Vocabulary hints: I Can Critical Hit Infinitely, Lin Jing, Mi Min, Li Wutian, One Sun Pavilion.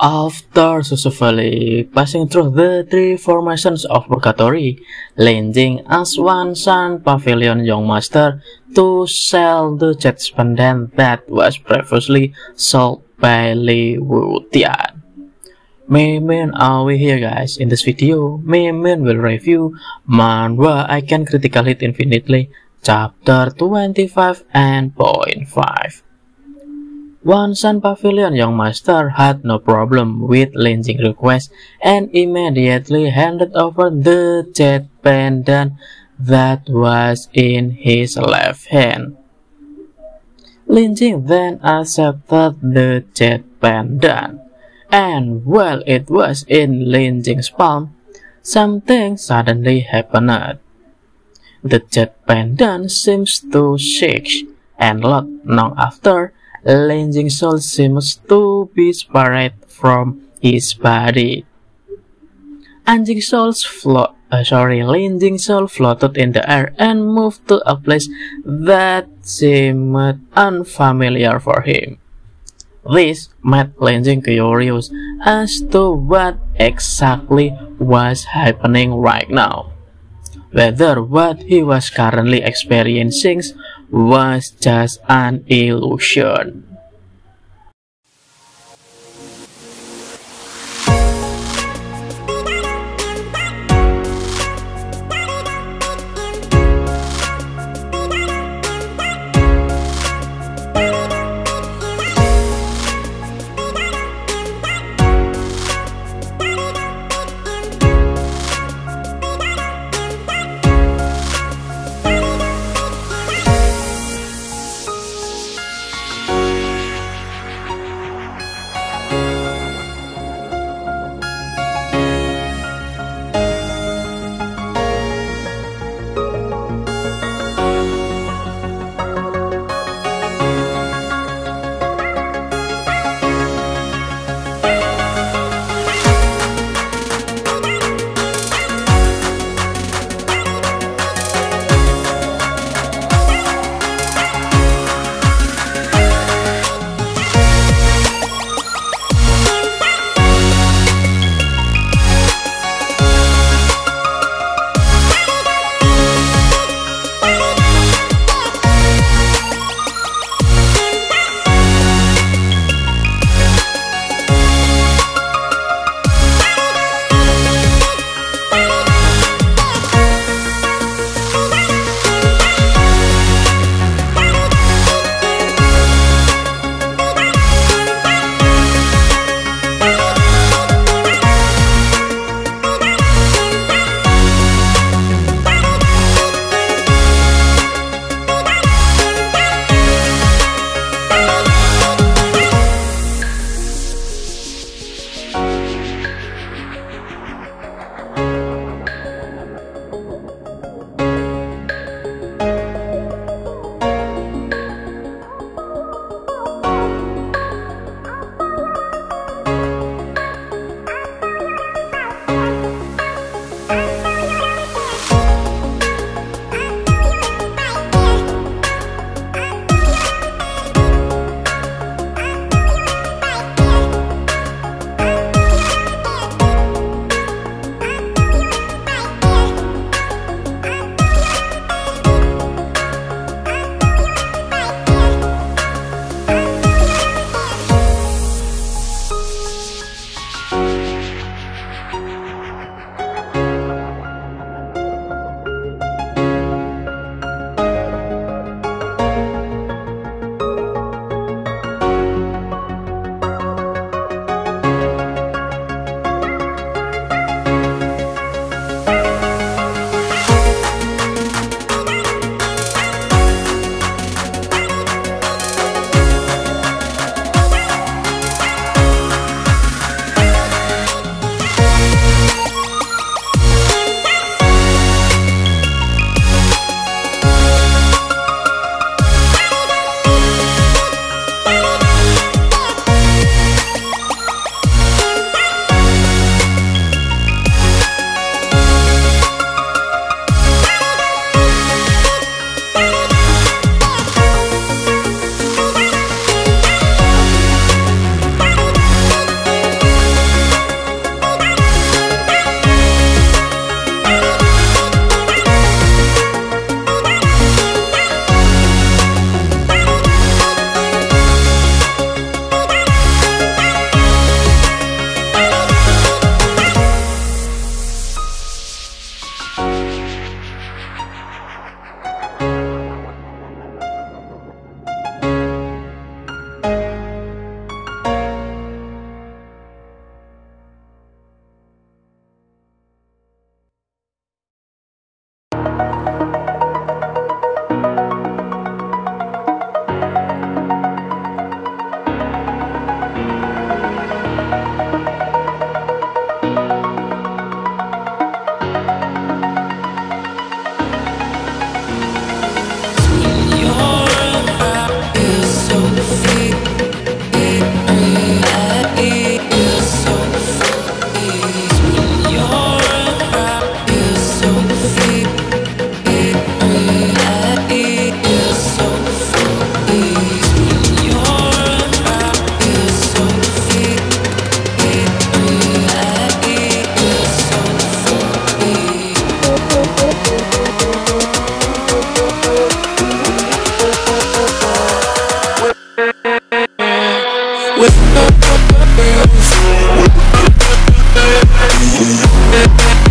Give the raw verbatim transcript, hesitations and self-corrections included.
After successfully passing through the three formations of Purgatory, Lin Jing asked One Sun Pavilion Young Master to sell the Jade pendant that was previously sold by Li Wutian. Mi Min are we here, guys? In this video, Mi Min will review manhwa I Can Critical Hit Infinitely Chapter twenty-five and point five. One Sun Pavilion Young Master had no problem with Lin Jing's request and immediately handed over the jade pendant that was in his left hand. Lin Jing then accepted the jade pendant, and while it was in Lin Jing's palm, something suddenly happened. The jade pendant seems to shake, and not long after, Lin Jing's soul seems to be separated from his body. Anjing's soul float, uh, sorry, Lin Jing's soul floated in the air and moved to a place that seemed unfamiliar for him. This made Lin Jing curious as to what exactly was happening right now, whether what he was currently experiencing was just an illusion. with